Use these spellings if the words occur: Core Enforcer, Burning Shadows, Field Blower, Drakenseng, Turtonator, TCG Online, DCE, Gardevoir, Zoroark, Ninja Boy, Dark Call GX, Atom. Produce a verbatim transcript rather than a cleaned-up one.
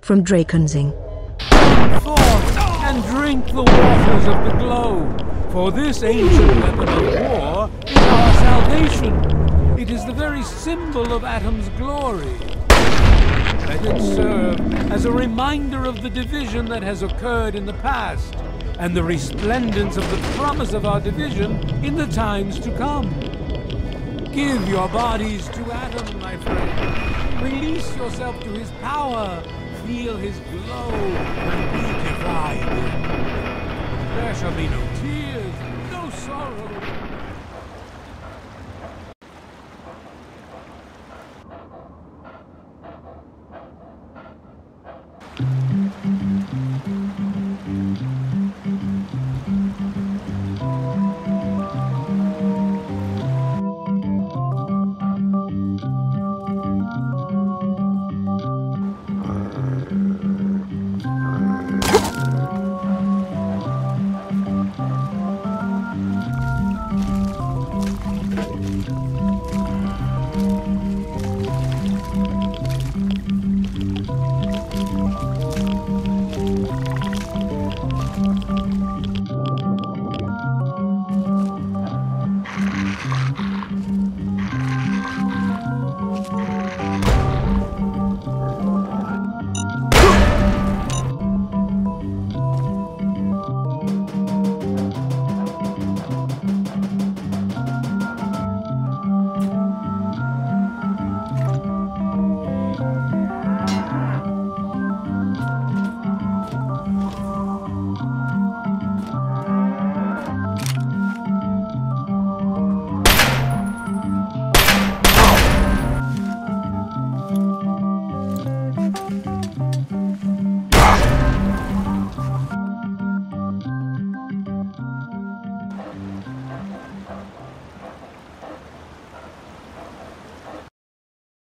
From Drakenseng. Forth and drink the waters of the glow, for this ancient weapon of war is our salvation. It is the very symbol of Atom's glory. Let it serve as a reminder of the division that has occurred in the past, and the resplendence of the promise of our division in the times to come. Give your bodies to Atom, my friend. Release yourself to his power. Feel his glow and be divine. There shall be no tears, no sorrow.